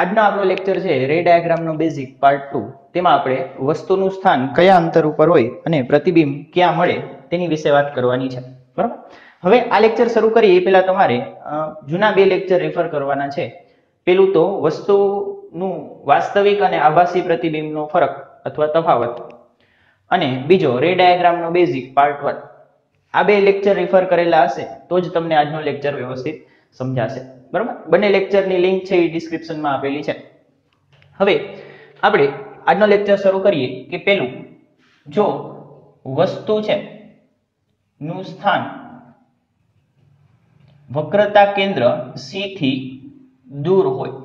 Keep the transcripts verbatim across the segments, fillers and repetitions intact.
આજનો આપણો લેક્ચર છે રે ડાયાગ્રામનો બેઝિક પાર્ટ ટુ. તેમાં આપણે વસ્તુનું સ્થાન કયા અંતર ઉપર હોય અને પ્રતિબિંબ ક્યાં મળે તેની વિશે વાત કરવાની છે. બરાબર, હવે આ લેક્ચર શરૂ કરીએ એ પહેલા તમારે જૂના બે લેક્ચર રેફર કરવાના છે. પેલું તો વસ્તુનું વાસ્તવિક અને આભાસી પ્રતિબિંબનો ફરક અથવા તફાવત, અને બીજો રે ડાયાગ્રામનો બેઝિક પાર્ટ વન. આ બે લેક્ચર રેફર કરેલા હશે તો જ તમને આજનો લેક્ચર વ્યવસ્થિત સમજાશે. બરાબર, બંને લેક્ચરની લિંક છે એ ડિસ્ક્રિપ્શનમાં આપેલી છે. હવે આપણે આજનો લેક્ચર શરૂ કરીએ કે પહેલું, જો વસ્તુ છે નું સ્થાન વક્રતા કેન્દ્ર C થી દૂર હોય,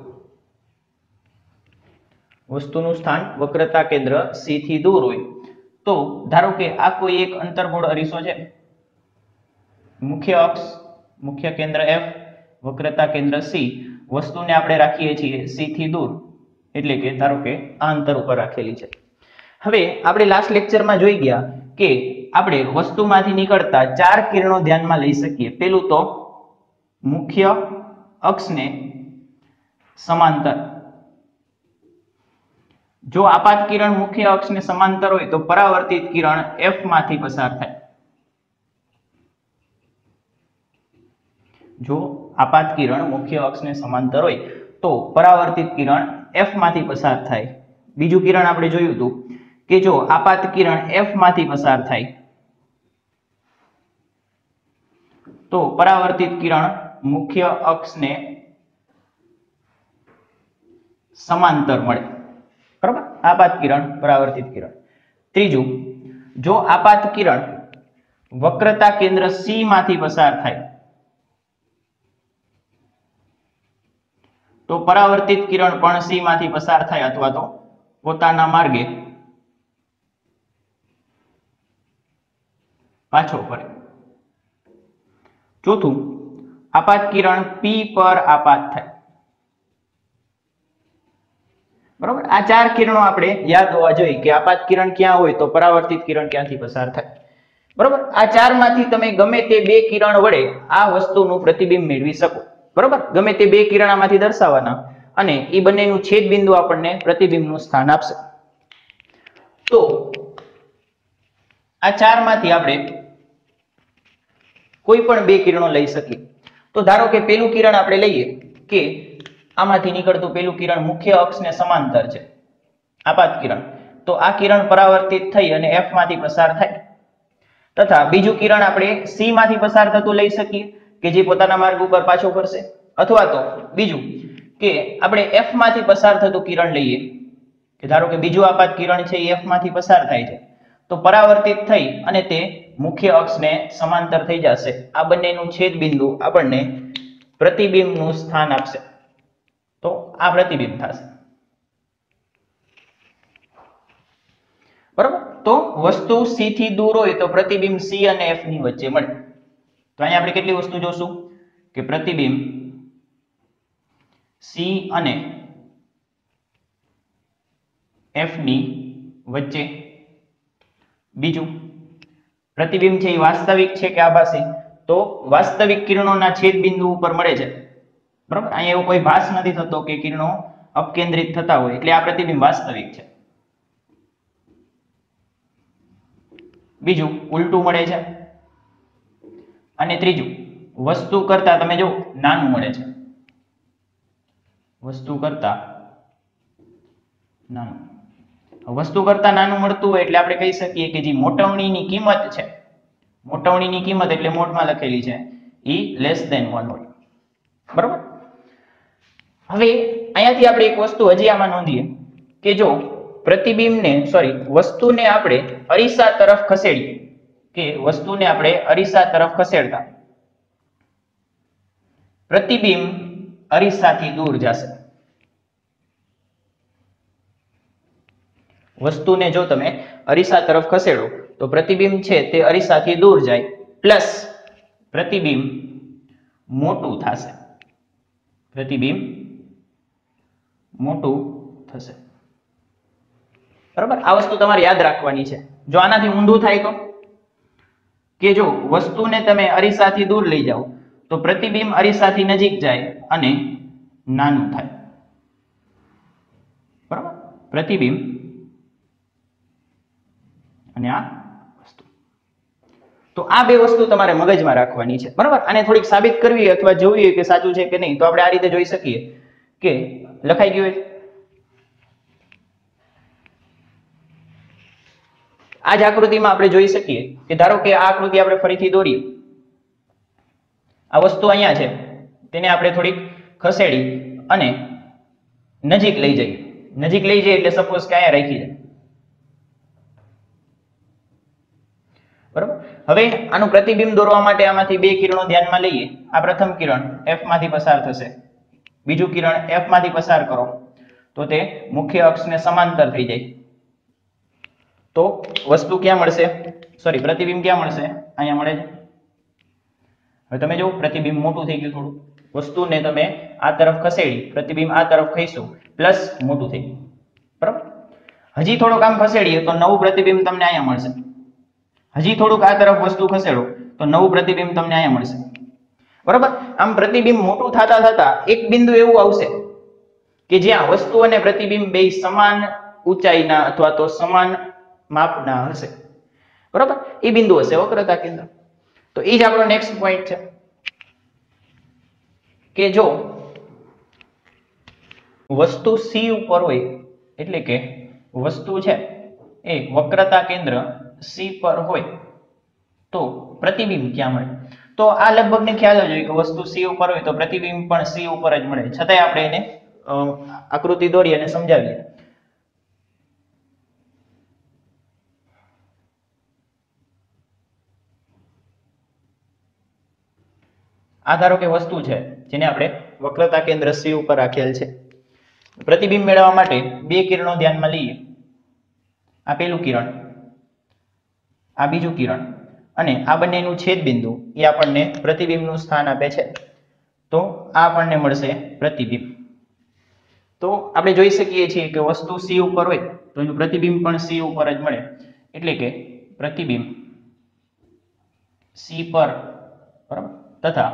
વસ્તુનું સ્થાન વક્રતા કેન્દ્ર C થી દૂર હોય, તો ધારો કે આ કોઈ એક અંતર્ગોળ અરીસો છે, મુખ્ય અક્ષ મુખ્ય કેન્દ્ર F, વક્રતા કેન્દ્ર C, વસ્તુને આપણે રાખીએ છીએ C થી દૂર, એટલે કે ધારો કે આ અંતર ઉપર રાખેલી છે. હવે આપણે લાસ્ટ લેક્ચરમાં જોઈ ગયા કે આપણે વસ્તુમાંથી નીકળતા ચાર કિરણો ધ્યાનમાં લઈ શકીએ. પેલું તો મુખ્ય અક્ષને સમાંતર, જો આપાત કિરણ મુખ્ય અક્ષને સમાંતર હોય તો પરાવર્તિત કિરણ F માંથી પસાર થાય. જો આપાત કિરણ મુખ્ય અક્ષને સમાંતર હોય તો પરાવર્તિત કિરણ F માંથી પસાર થાય. બીજું કિરણ આપણે જોયું હતું કે જો આપાત કિરણ F માંથી પસાર થાય તો પરાવર્તિત કિરણ મુખ્ય અક્ષને સમાંતર મળે. બરાબર, આપાત કિરણ પરાવર્તિત કિરણ. ત્રીજું, જો આપાત કિરણ વક્રતા કેન્દ્ર C માંથી પસાર થાય તો પરાવર્તિત કિરણ પણ C માંથી પસાર થાય અથવા તો પોતાના માર્ગે પાછો ફરે. ચોથું, આપાત કિરણ P પર આપાત થાય. બરાબર, આ ચાર કિરણો આપણે યાદ હોવા જોઈએ કે આપાત કિરણ ક્યાં હોય તો પરાવર્તિત કિરણ ક્યાંથી પસાર થાય. બરાબર, આ ચારમાંથી તમે ગમે તે બે કિરણ વડે આ વસ્તુનું પ્રતિબિંબ મેળવી શકો. બરોબર, ગમે તે બે કિરણામાંથી દર્શાવવાના અને એ બંનેનું છેદ બિંદુ આપણને પ્રતિબિંબનું સ્થાન આપશે. તો આ ચારમાંથી આપણે કોઈ પણ બે કિરણો લઈ શકીએ. તો ધારો કે પેલું કિરણ આપણે લઈએ કે આમાંથી નીકળતું પેલું કિરણ મુખ્ય અક્ષને સમાંતર છે, આપાત કિરણ, તો આ કિરણ પરાવર્તિત થઈ અને F માંથી પસાર થાય. તથા બીજું કિરણ આપણે C માંથી પસાર થતું લઈ શકીએ કે જે પોતાના માર્ગ ઉપર પાછો ફરશે, અથવા તો બીજું કે આપણે F માંથી પસાર થતું કિરણ લઈએ કે ધારો કે બીજું આપાત કિરણ છે એ F માંથી પસાર થાય છે તો પરાવર્તિત થઈ અને તે મુખ્ય અક્ષને સમાંતર થઈ જશે. આ બંનેનું છેદ બિંદુ આપણને પ્રતિબિંબનું સ્થાન આપશે, તો આ પ્રતિબિંબ થશે. બરાબર, તો વસ્તુ C થી દૂર હોય તો પ્રતિબિંબ C અને F ની વચ્ચે મળે. તો અહીંયા આપણે કેટલી વસ્તુ જોશું કે પ્રતિબિંબ C અને F ની વચ્ચે. બીજું, પ્રતિબિંબ છે એ વાસ્તવિક છે કે આભાસી, તો વાસ્તવિક કિરણોના છેદ બિંદુ ઉપર મળે છે. બરાબર, અહીંયા એવો કોઈ ભાસ નથી થતો કે કિરણો અપકેન્દ્રિત થતા હોય, એટલે આ પ્રતિબિંબ વાસ્તવિક છે. બીજું, ઉલટું મળે છે. અને ત્રીજું, વસ્તુ કરતા તમે જો નાનું મળે છે, વસ્તુ કરતા નાનું. વસ્તુ કરતા નાનું મળતું હોય એટલે આપણે કહી શકીએ કે જે મોટવણીની કિંમત છે, મોટવણીની કિંમત એટલે મોટમાં લખેલી છે, એ લેસ ધેન વન હોય. બરાબર, હવે અહીંયાથી આપણે એક વસ્તુ હજી આમાં નોંધીએ કે જો પ્રતિબિંબને સોરી વસ્તુને આપણે અરીસા તરફ ખસેડીએ કે વસ્તુને આપણે અરીસા તરફ ખસેડતા પ્રતિબિંબ અરીસાથી દૂર જશે. વસ્તુને જો તમે અરીસા તરફ ખસેડો તો પ્રતિબિંબ છે તે અરીસાથી દૂર જાય, પ્લસ પ્રતિબિંબ મોટું થશે, પ્રતિબિંબ મોટું થશે. બરાબર, આ વસ્તુ તમારે યાદ રાખવાની છે. જો આનાથી ઊંધું થાય તો કે જો વસ્તુને તમે અરીસાથી દૂર લઈ જાઓ તો પ્રતિબિંબ અરીસાથી નજીક જાય અને નાનું થાય. प्रतिबिंब અને આ વસ્તુ. તો આ બે વસ્તુ તમારે મગજમાં રાખવાની છે, બરાબર. આને થોડીક સાબિત કરવી અથવા જોવી કે સાચું છે કે નહીં, તો આપણે આ રીતે જોઈ શકીએ કે લખાઈ ગયું છે. આ જ આકૃતિમાં આપણે જોઈ શકીએ કે ધારો કે આ આકૃતિ આપણે ફરીથી દોરીએ, આ વસ્તુ અહીંયા છે, તેને આપણે થોડીક ખસેડી અને નજીક લઈ જઈએ. નજીક લઈ જઈએ એટલે સપોઝ કે અહીંયા રાખી જાય, બરાબર. હવે આનું પ્રતિબિંબ દોરવા માટે આમાંથી બે કિરણો ધ્યાનમાં લઈએ. આ પ્રથમ કિરણ F માંથી પસાર થશે, બીજું કિરણ F માંથી પસાર કરો તો તે મુખ્ય અક્ષને સમાંતર થઈ જાય. तो वस्तु क्या मळशे, सॉरी प्रतिबिंब क्या मळशे, अहींया मळे छे. हवे तमे जो प्रतिबिंब मोटू थई गयुं, थोडुं वस्तु ने तमे आ तरफ खसेड़ी, प्रतिबिंब आ तरफ खईशो प्लस मोटू थई, बराबर. हजी थोडो काम खसेड़ीए तो नवुं प्रतिबिंब तमने अहींया मळशे. हजी थोडुंक आ तरफ वस्तु खसेड़ो तो नवुं प्रतिबिंब तमने अहींया मळशे, बराबर. आम प्रतिबिंब मोटू थता थता एक बिंदु एवुं आवशे के ज्यां वस्तु अने प्रतिबिंब बेय समान ऊंचाईना अथवा तो समान मापना हशे, बराबर. ए बिंदु हशे वक्रता केंद्र. तो ए ज आपणो नेक्स्ट पॉइंट छे के जो वस्तु C उपर होय, એટલે કે વસ્તુ છે એ વક્રતા કેન્દ્ર C પર હોય તો પ્રતિબિંબ ક્યાં મળે? તો આ લગભગને ખ્યાલ જ હોય કે વસ્તુ C ઉપર હોય તો પ્રતિબિંબ પણ C ઉપર જ મળે. છતાંય આપણે એને આકૃતિ દોરી અને સમજાવીએ. आ धारो के वस्तु है जेने आपणे वक्रता केंद्र C उपर राखेल छे. प्रतिबिंब मेळववा माटे बे किरणों ध्यानमां लईए. आ पेलुं किरण, आ बीजुं किरण अने आ बन्नेनुं छेदबिंदु ए आपणने प्रतिबिंबनुं स्थान आपे छे. तो आ आपणने मळशे प्रतिबिंब. तो आपणे जोई सकीए छीए के वस्तु C उपर होय तो एनुं प्रतिबिंब पण C उपर ज मळे, एटले के प्रतिबिंब C पर, बराबर, तथा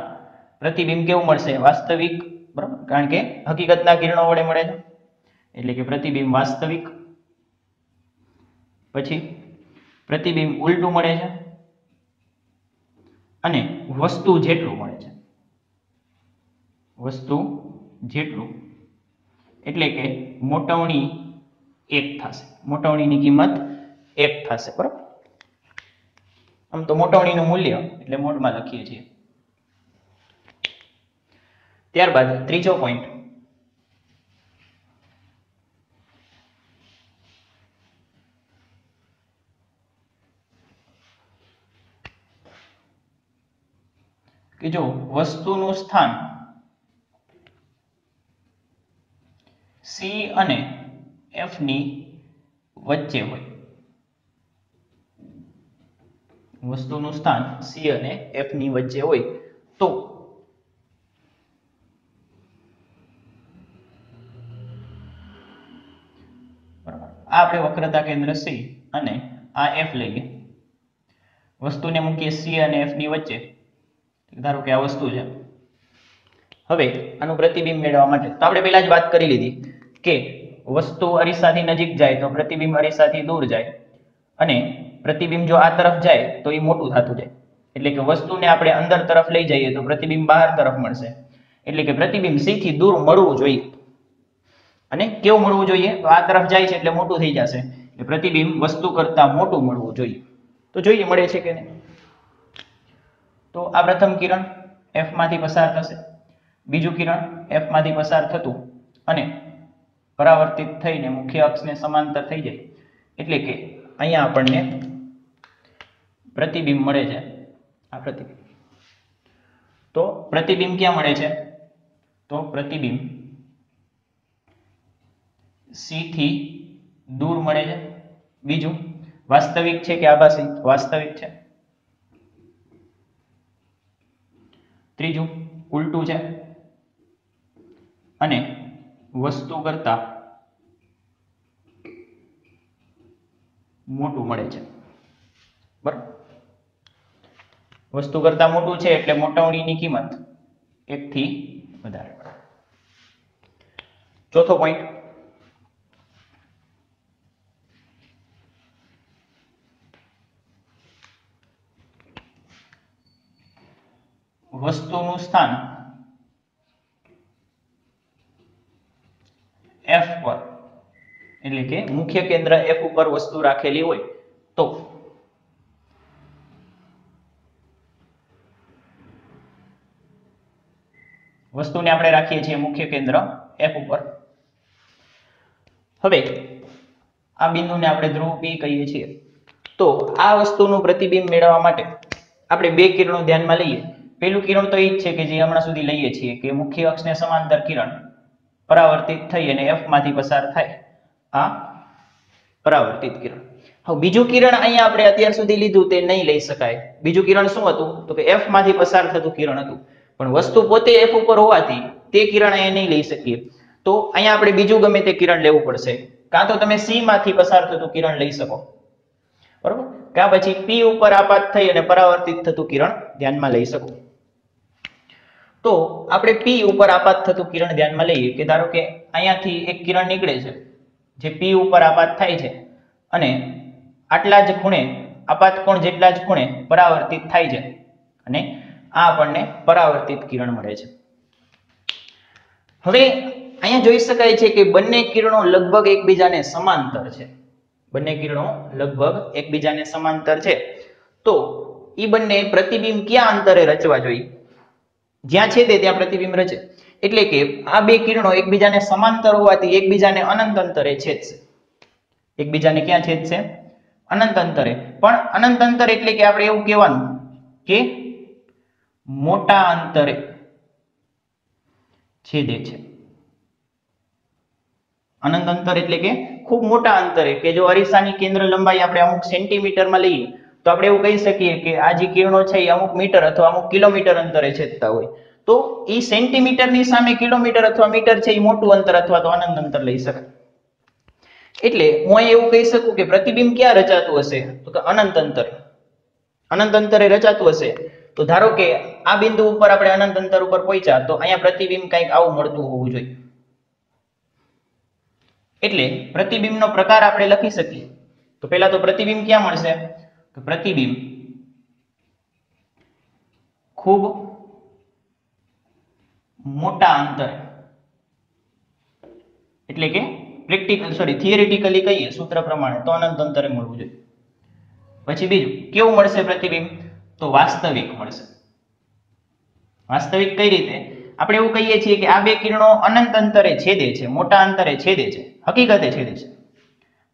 प्रतिबिंब केवुं मळशे वास्तविक, बराबर, कारण के हकीकतना किरणों वडे मळे छे, એટલે કે प्रतिबिंब वास्तविक. પછી प्रतिबिंब ઉલટું મળે છે અને વસ્તુ જેટલું મળે છે, વસ્તુ જેટલું, એટલે કે મોટવણી એક થશે, મોટવણીની કિંમત એક થશે, બરાબર. આમ તો મોટવણીનું મૂલ્ય એટલે મોડમાં લખીએ છીએ. ત્યારબાદ ત્રીજો પોઈન્ટ કે જો વસ્તુનું સ્થાન C અને F ની વચ્ચે હોય, વસ્તુનું સ્થાન C અને F ની વચ્ચે હોય તો આપણે વક્રતા કેન્દ્ર C અને આ F લઈએ, વસ્તુને મૂકીએ C અને F ની વચ્ચે. ધારો કે આ વસ્તુ છે. હવે આનું પ્રતિબિંબ મેળવવા માટે તો આપણે પહેલા જ વાત કરી લીધી કે વસ્તુ અરીસાથી નજીક જાય તો પ્રતિબિંબ અરીસાથી દૂર જાય, અને પ્રતિબિંબ જો આ તરફ જાય તો એ મોટું થતું જાય, એટલે કે વસ્તુને આપણે અંદર તરફ લઈ જઈએ તો પ્રતિબિંબ બહાર તરફ મળશે, એટલે કે પ્રતિબિંબ C થી દૂર મળવું જોઈએ. અને કેવું મળવું જોઈએ? તો આ તરફ જાય છે એટલે મોટું થઈ જશે, એટલે પ્રતિબિંબ વસ્તુ કરતા મોટું મળવું જોઈએ. તો જોઈએ મળે છે કે નહીં. તો આ પ્રથમ કિરણ F માંથી પસાર થશે, બીજું કિરણ F માંથી પસાર થતું અને પરાવર્તિત થઈને મુખ્ય અક્ષને સમાંતર થઈ જાય, એટલે કે અહીંયા આપણને પ્રતિબિંબ મળે છે. આ પ્રતિબિંબ, તો પ્રતિબિંબ ક્યાં મળે છે? તો પ્રતિબિંબ C થી દૂર મળે છે. બીજું વાસ્તવિક છે કે આભાસી? વાસ્તવિક છે. ત્રીજું ઉલટું છે અને વસ્તુ કરતા મોટું મળે છે, બરાબર. વસ્તુ કરતા મોટું છે એટલે મોટવણીની કિંમત એક થી વધારે. ચોથો પોઈન્ટ स्थान एफ पर એટલે કે મુખ્ય કેન્દ્ર એફ ઉપર વસ્તુ રાખેલી હોય તો વસ્તુને આપણે રાખીએ છીએ મુખ્ય કેન્દ્ર એફ ઉપર. હવે આ બિંદુને આપણે ધ્રુવ P કહીએ છીએ. तो आ वस्तुનું પ્રતિબિંબ મેળવવા માટે આપણે બે કિરણો ધ્યાનમાં લઈએ. પહેલું કિરણ તો એ જ છે કે જે હમણાં સુધી લઈએ છીએ કે મુખ્ય અક્ષને સમાંતર કિરણ પરાવર્તિત થઈ અને F માંથી પસાર થાય આ પરાવર્તિત કિરણ. હવે બીજું કિરણ અહીંયા આપણે અત્યાર સુધી લીધું તે નહીં લઈ શકાય. બીજું કિરણ શું હતું તો કે F માંથી પસાર થતું કિરણ હતું. પણ વસ્તુ પોતે F ઉપર હોવાથી તે કિરણ અહીંયા નહીં લઈ શકીએ. તો અહીંયા આપણે બીજું ગમે તે કિરણ લેવું પડશે. કાં તો તમે C માંથી પસાર થતું કિરણ લઈ શકો. बराबर क्या पछी P ऊपर आपात थई अने परावर्तित थतुं किरण ध्यानमां लई शको. तो आपणे P ऊपर आपात थतुं किरण ध्यानमां लईए के धारो के अहींयाथी एक किरण निकळे छे जे P ऊपर आपात थाय छे अने आटला ज खूणे आपात कोण जेटला ज खूणे परावर्तित थाय छे अने आ आपणने परावर्तित किरण मळे छे. हवे अहींया जोई शकाय छे के बंने किरणो लगभग एकबीजाने समांतर छे. बने किरणों लगभग एक बीजाने समांतर छे. तो ई बने प्रतिबिंब क्या अंतरे रचवा जोईए ज्यां छे ते त्यां प्रतिबिंब रचे एटले के आ बे किरणों एक बीजाने समांतर होवाथी एक बीजाने अनंत अंतरे छेदशे. एक बीजाने क्या छेदशे अनंत अंतरे. पण अनंत अंतर एटले के आपणे एवुं कहेवानुं के मोटा अंतरे छेदे छे. अनंत अंतर एटले के खूब मोटा अंतरे के जो अरीसानी केंद्र लंबाई आपणे अमुक सेंटीमीटर में लईए तो आपणे एवुं कही सकीए के आ जे किरणो छे अमुक मीटर अथवा अमुक किलोमीटर अंतरे छेदता होय. तो ई सेंटीमीटर नी सामे किलोमीटर अथवा मीटर छे ई मोटुं अंतर अथवा तो अनंत अंतर लई शकाय. एटले हुं अहीं एवुं कही सकूं के प्रतिबिंब क्यां रचातुं हशे तो अनंत अंतरे अनंत अंतरे रचातुं हशे. तो धारो के आ बिंदु उपर आपणे अनंत अंतर उपर पहोंच्या तो अहींया प्रतिबिंब कंईक आवुं मळतुं होवुं जोईए. એટલે પ્રતિબિંબનો પ્રકાર આપણે લખી શકીએ. તો પહેલા તો પ્રતિબિંબ ક્યાં મળશે તો પ્રતિબિંબ ખૂબ મોટા અંતરે એટલે કે પ્રેક્ટિકલ સોરી થિયરેટિકલી કહીએ સૂત્ર પ્રમાણે તો અનંત અંતરે મળવું જોઈએ. પછી બીજું કેવું મળશે પ્રતિબિંબ તો વાસ્તવિક મળશે. વાસ્તવિક કઈ રીતે આપણે એવું કહીએ છીએ કે આ બે કિરણો અનંત અંતરે છેદે છે મોટા અંતરે છેદે છે હકીકતે છેદે છે.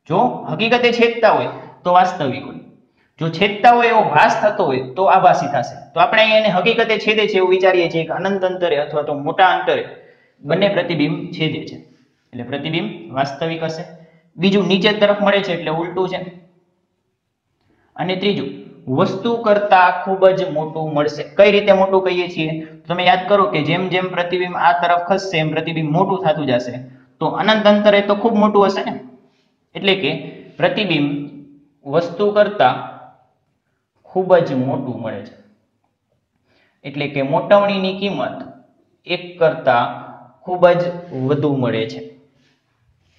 જો હકીકતે છેદતા હોય તો વાસ્તવિક હોય. જો છેદતા હોય એવો ભાસ થતો હોય તો આભાસી થશે. તો આપણે એને હકીકતે છેદે છે એવું વિચારીએ છીએ કે અનંત અંતરે અથવા તો મોટા અંતરે બંને પ્રતિબિંબ છેદે છે એટલે પ્રતિબિંબ વાસ્તવિક હશે. બીજું નીચે તરફ મળે છે એટલે ઉલટું છે. અને ત્રીજું वस्तु करता खूब ज मोटू मळशे. कई रीते मोटू कहीए छीए तमे याद करो के जेम जेम प्रतिबिंब आ तरफ खसशे एम प्रतिबिंब मोटू थातुं जशे. तो अनंत अंतरे तो खूब मोटू हशे ने एटले के प्रतिबिंब वस्तु करता खूब ज मोटू मळे छे एटले के मोटवणीनी किंमत एक करता खूब ज वधु मळे छे.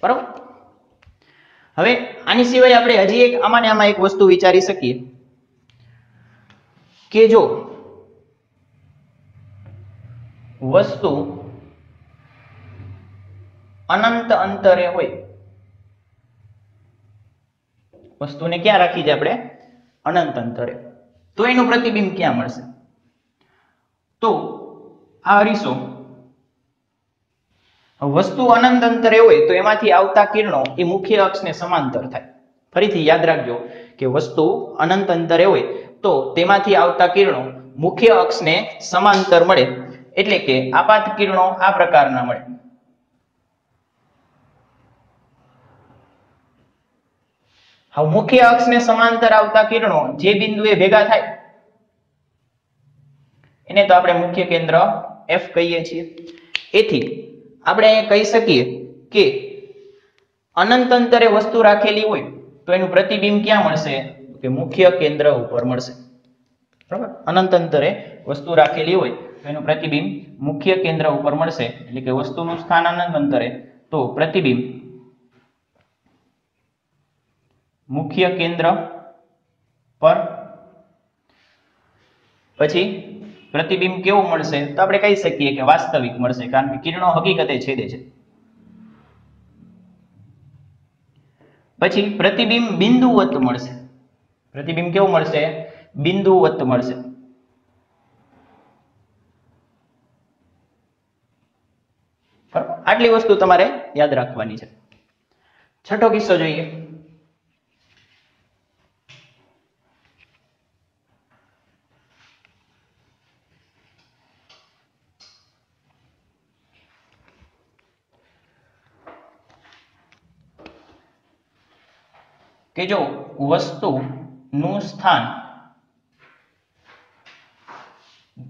बरोबर. हवे आनी सिवाय आपणे हजी एक आमाने आमा एक वस्तु विचारी सकीए के जो वस्तु अनंत अंतरे होय वस्तु ने क्या राखी छे आपणे अनंत अंतरे तो एनु प्रतिबिंब क्या मळशे तो आ अरीसो वस्तु अनंत अंतरे होय तो एमांथी आवता किरणो ए मुख्य अक्षने समांतर थाय. फरीथी याद राखजो के वस्तु अनंत अंतरे होय तो तेमांथी आवता किरणों मुख्य अक्ष ने समांतर मळे एटले के आपात किरणों आ प्रकारना मळे. हव मुख्य अक्ष ने समांतर आवता किरणों जे बिंदुए भेगा थाय एने तो आपणे मुख्य केंद्र F कहीए छीए. एथी आपणे कही सकीए के अनंत अंतरे वस्तु राखेली होय तो एनुं प्रतिबिंब क्यां मळशे के मुख्य केंद्र ऊपर मळशे. बराबर अनंत अंतरे वस्तु राखेली होय तो एनु प्रतिबिंब मुख्य केंद्र ऊपर मळशे એટલે કે વસ્તુનું સ્થાન અનંત અંતરે તો પ્રતિબિંબ મુખ્ય કેન્દ્ર પર. પછી प्रतिबिंब केવું મળશે તો આપણે કહી સકીએ કે વાસ્તવિક મળશે કારણ કે કિરણો હકીકતે છેદે છે। પછી પ્રતિબિંબ બિંદુવત મળશે, પ્રતિબિંબ કેવું મળશે બિંદુવત મળશે। આટલી વસ્તુ તમારે યાદ રાખવાની છે। છઠ્ઠો કિસ્સો જોઈએ। कि जो वस्तु નું સ્થાન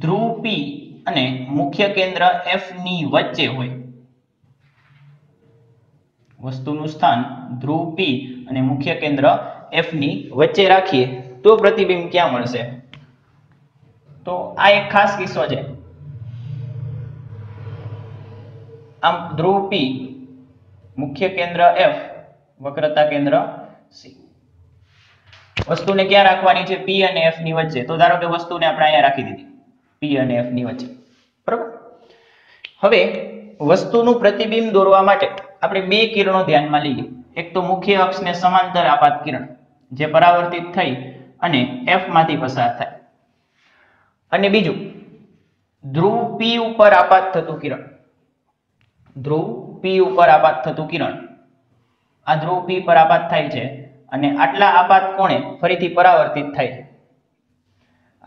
ધ્રુવ P અને મુખ્ય કેન્દ્ર F ની વચ્ચે હોય, વસ્તુનું સ્થાન ધ્રુવ P અને મુખ્ય કેન્દ્ર F ની વચ્ચે રાખીએ તો પ્રતિબિંબ ક્યાં મળશે? તો આ એક ખાસ કિસ્સો છે। આમ ધ્રુવ P, મુખ્ય કેન્દ્ર F, વક્રતા કેન્દ્ર C। વસ્તુને ક્યાં રાખવાની છે? P અને F ની વચ્ચે। તો ધારો કે વસ્તુને આપણે અહીંયા રાખી દીધી P અને F ની વચ્ચે, બરાબર। હવે વસ્તુનું પ્રતિબિંબ દોરવા માટે આપણે બે કિરણો ધ્યાનમાં લઈએ। એક તો મુખ્ય અક્ષને સમાંતર આપાત કિરણ જે પરાવર્તિત થઈ અને F માંથી પસાર થાય, અને બીજું ધ્રુવ P ઉપર આપાત થતું કિરણ, ધ્રુવ P ઉપર આપાત થતું કિરણ આ ધ્રુવ P પર આપાત થાય છે અને આટલા આપાત કોણે ફરીથી પરાવર્તિત થાય છે,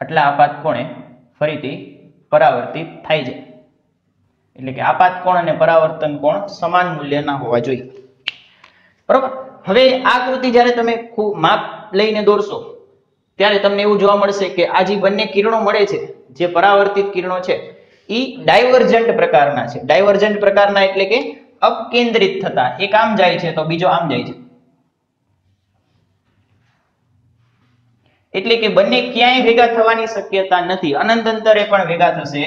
આટલા આપાત કોણે ફરીથી પરાવર્તિત થાય છે। એટલે કે આપાત કોણ અને પરાવર્તન કોણ સમાન મૂલ્યના હોવા જોઈએ, બરાબર। હવે આ આકૃતિ જ્યારે તમે ખૂબ માપ લઈને દોરશો ત્યારે તમને એવું જોવા મળશે કે આ જે બંને કિરણો મળે છે જે પરાવર્તિત કિરણો છે એ ડાયવર્જન્ટ પ્રકારના છે। ડાયવર્જન્ટ પ્રકારના એટલે કે अपकेंद्रित થતા એક આમ જાય છે તો બીજો આમ જાય છે, એટલે કે બંને ક્યાંય ભેગા થવાની શક્યતા નથી, અનંત અંતરે પણ ભેગા થશે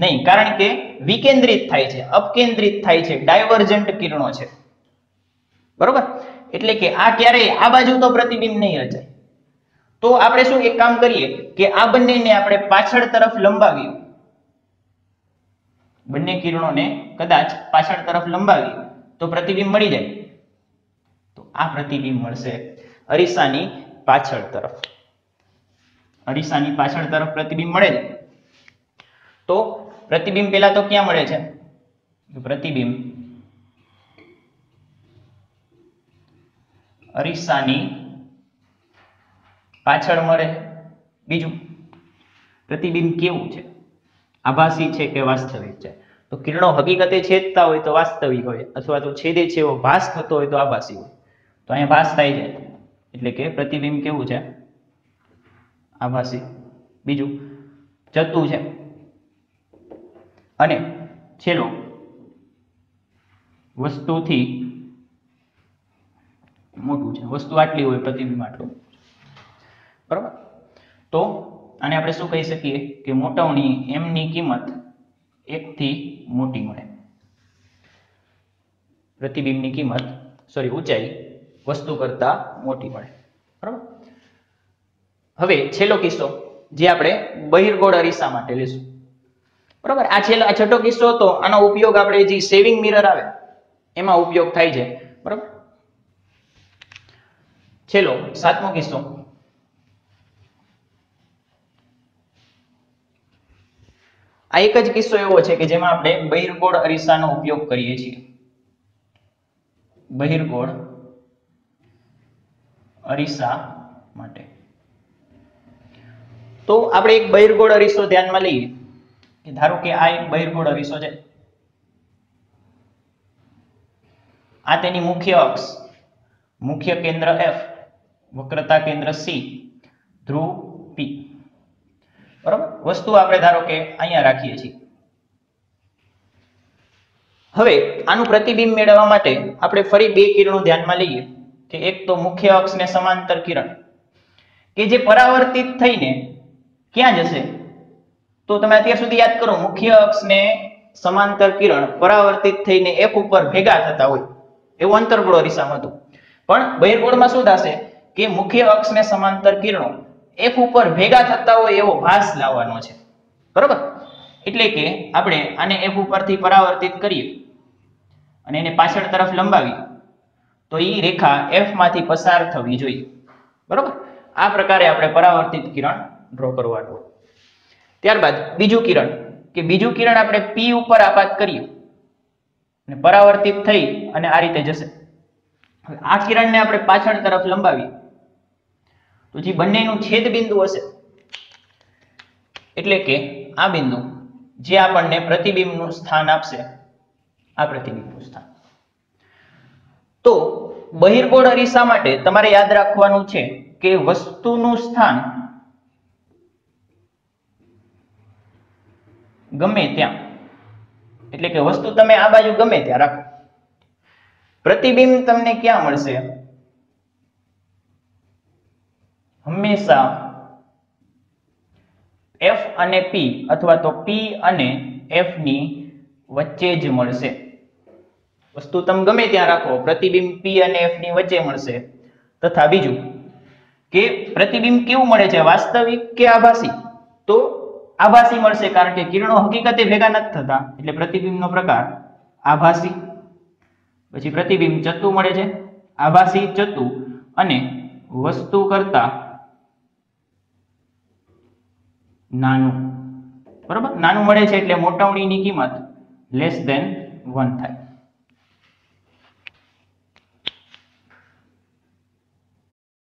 નહીં, કારણ કે વિકેન્દ્રિત થાય છે, અપકેન્દ્રિત થાય છે, ડાયવર્જન્ટ કિરણો છે, બરોબર। એટલે કે આ ક્યારેય આ બાજુ તો પ્રતિબિંબ નહીં રચાય। તો આપણે શું એક કામ કરીએ કે આ બંનેને આપણે પાછળ તરફ લંબાવીએ, બંને કિરણોને કદાચ પાછળ તરફ લંબાવી તો પ્રતિબિંબ મળી જાય। તો આ પ્રતિબિંબ મળશે અરીસાની પાછળ તરફ, અરીસાની પાછળ તરફ પ્રતિબિંબ મળે છે। તો પ્રતિબિંબ પહેલા તો ક્યાં મળે છે? પ્રતિબિંબ અરીસાની પાછળ મળે। બીજું પ્રતિબિંબ કેવું છે, આભાસી છે કે વાસ્તવિક છે? તો કિરણો હકીકતે છેદતા હોય તો વાસ્તવિક હોય, અથવા તો છેદે છે એવો ભાસ થતો હોય તો આભાસી હોય। તો અહીંયા ભાસ થાય છે એટલે કે પ્રતિબિંબ કેવું છે? આભાસી। બીજું જતું છે, અને છેલ્લો વસ્તુથી મોટું છે, વસ્તુ આટલી હોય પ્રતિબિંબ આટલું, બરાબર। તો અને આપણે શું કહી શકીએ કે મોટવણી m ની કિંમત એક થી મોટી મળે, પ્રતિબિંબની કિંમત સોરી ઊંચાઈ વસ્તુ કરતા મોટી મળે, બરાબર। હવે છેલ્લો કિસ્સો જે આપણે બહિર્ગોળ અરીસા માટે લેશું, બરાબર। આ છેલ્લો આ છઠ્ઠો કિસ્સો હતો, આનો ઉપયોગ આપણે જે સેવિંગ મિરર આવે એમાં ઉપયોગ થાય છે, બરાબર। છેલ્લો સાતમો કિસ્સો। આ એક જ કિસ્સો એવો છે કે જેમાં આપણે બહિર્ગોળ અરીસાનો ઉપયોગ કરીએ છીએ। બહિર્ગોળ અરીસા માટે તો આપણે એક બહિર્ગોળ અરીસો ધ્યાનમાં લઈએ કે ધારો કે આ એક બહિર્ગોળ અરીસો છે, આ તેની મુખ્ય અક્ષ, મુખ્ય કેન્દ્ર F, વક્રતા કેન્દ્ર C, ધ્રુવ P, બરાબર। વસ્તુ આપણે ધારો કે અહીંયા રાખીએ છીએ। હવે આનું પ્રતિબિંબ મેળવવા માટે આપણે ફરી બે કિરણો ધ્યાનમાં લઈએ કે એક તો મુખ્ય અક્ષને સમાંતર કિરણ કે જે પરાવર્તિત થઈને ક્યાં જશે? તો તમે અત્યાર સુધી યાદ કરો, મુખ્ય અક્ષને સમાંતર કિરણ પરાવર્તિત થઈને F ઉપર ભેગા થતા હોય એવું અંતર્ગોળ અરીસામાં હતું, પણ બહિર્ગોળમાં શું થશે કે મુખ્ય અક્ષને સમાંતર કિરણો F ઉપર ભેગા થતા હોય એવો ભાસ લાવવાનો છે। बरोबर એટલે કે આપણે આને f ઉપરથી પરાવર્તિત કરીએ અને એને પાછળ તરફ લંબાવી તો ઈ રેખા f માંથી પસાર થવી જોઈએ બરોબર આ પ્રકારે આપણે પરાવર્તિત કિરણ ડ્રો કરવાનું ત્યારબાદ બીજું કિરણ કે બીજું કિરણ આપણે p ઉપર આપાત કરીએ અને પરાવર્તિત થઈ અને આ રીતે જશે હવે આ કિરણને આપણે પાછળ તરફ લંબાવી તો જે બંનેનું છેદ બિંદુ હશે એટલે કે આ બિંદુ જે આપણને પ્રતિબિંબનું સ્થાન આપશે આ પ્રતિબિંબનું સ્થાન તો બહિર્ગોળ અરીસા માટે તમારે યાદ રાખવાનું છે કે વસ્તુનું સ્થાન ગમે ત્યાં એટલે કે વસ્તુ તમે આ બાજુ ગમે ત્યાં રાખો પ્રતિબિંબ તમને ક્યાં મળશે હંમેશા f અને p અથવા તો p અને f ની વચ્ચે જ મળશે વસ્તુ તમે ગમે ત્યાં રાખો પ્રતિબિંબ p અને f ની વચ્ચે મળશે તથા બીજું કે પ્રતિબિંબ કેવું મળે છે વાસ્તવિક કે આભાસી તો આભાસી મળશે કારણ કે કિરણો હકીકતે ભેગા નથી થતા એટલે પ્રતિબિંબનો પ્રકાર આભાસી પછી પ્રતિબિંબ ચતુ મળે છે આભાસી ચતુ અને વસ્તુ કરતા નાનું બરાબર નાનું મળે છે એટલે મોટાવણીની કિંમત less than one થાય